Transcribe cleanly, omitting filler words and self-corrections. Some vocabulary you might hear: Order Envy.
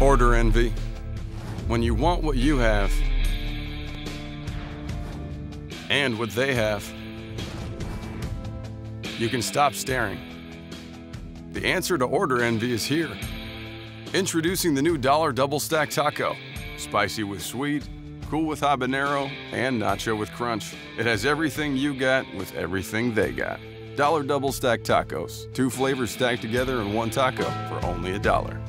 Order Envy. When you want what you have, and what they have, you can stop staring. The answer to Order Envy is here. Introducing the new $1 double stack taco. Spicy with sweet, cool with habanero, and nacho with crunch. It has everything you got with everything they got. $1 double stack tacos. Two flavors stacked together in one taco for only $1.